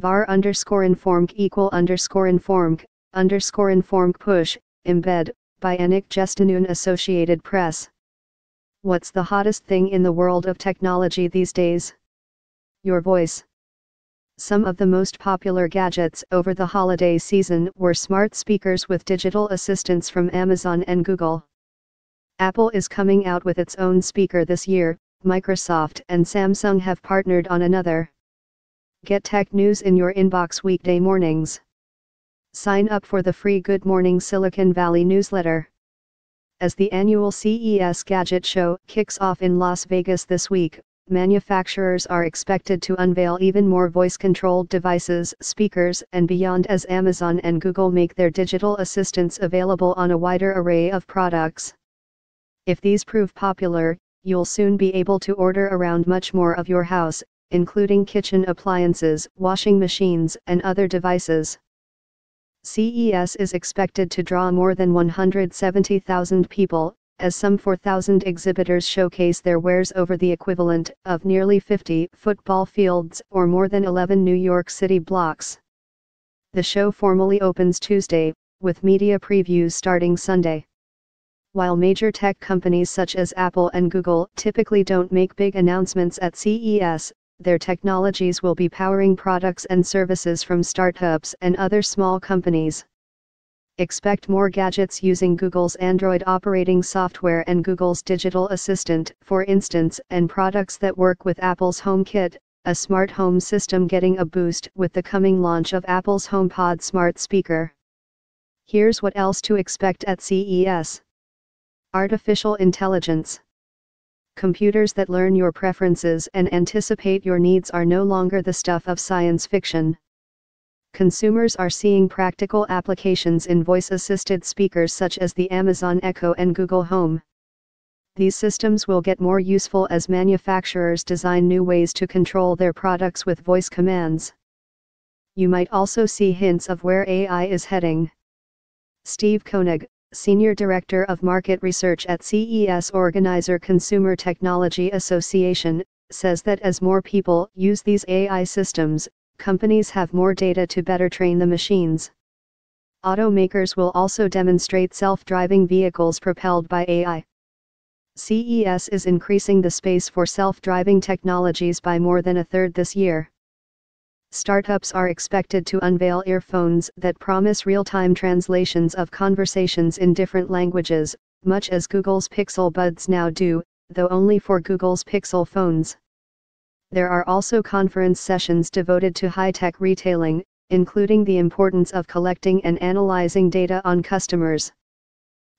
var_informc = _informc push, embed, by Anik Justinun, Associated Press. What's the hottest thing in the world of technology these days? Your voice. Some of the most popular gadgets over the holiday season were smart speakers with digital assistants from Amazon and Google. Apple is coming out with its own speaker this year, Microsoft and Samsung have partnered on another. Get tech news in your inbox weekday mornings. Sign up for the free Good Morning Silicon Valley newsletter. As the annual CES gadget show kicks off in Las Vegas this week, manufacturers are expected to unveil even more voice-controlled devices, speakers, and beyond as Amazon and Google make their digital assistants available on a wider array of products. If these prove popular, you'll soon be able to order around much more of your house, including kitchen appliances, washing machines, and other devices. CES is expected to draw more than 170,000 people, as some 4,000 exhibitors showcase their wares over the equivalent of nearly 50 football fields or more than 11 New York City blocks. The show formally opens Tuesday, with media previews starting Sunday. While major tech companies such as Apple and Google typically don't make big announcements at CES, their technologies will be powering products and services from startups and other small companies. Expect more gadgets using Google's Android operating software and Google's digital assistant, for instance, and products that work with Apple's HomeKit, a smart home system getting a boost with the coming launch of Apple's HomePod smart speaker. Here's what else to expect at CES. Artificial intelligence. Computers that learn your preferences and anticipate your needs are no longer the stuff of science fiction. Consumers are seeing practical applications in voice-assisted speakers such as the Amazon Echo and Google Home. These systems will get more useful as manufacturers design new ways to control their products with voice commands. You might also see hints of where AI is heading. Steve Koenig, Senior Director of Market Research at CES organizer Consumer Technology Association, says that as more people use these AI systems, companies have more data to better train the machines. Automakers will also demonstrate self-driving vehicles propelled by AI. CES is increasing the space for self-driving technologies by more than 1/3 this year. Startups are expected to unveil earphones that promise real-time translations of conversations in different languages, much as Google's Pixel Buds now do, though only for Google's Pixel phones. There are also conference sessions devoted to high-tech retailing, including the importance of collecting and analyzing data on customers.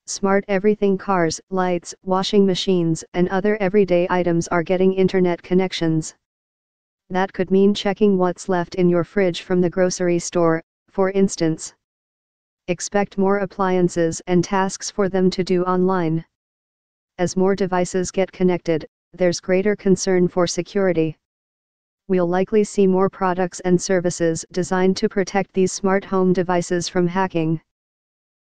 Smart everything cars, lights, washing machines, and other everyday items are getting internet connections. That could mean checking what's left in your fridge from the grocery store, for instance. Expect more appliances and tasks for them to do online. As more devices get connected, there's greater concern for security. We'll likely see more products and services designed to protect these smart home devices from hacking.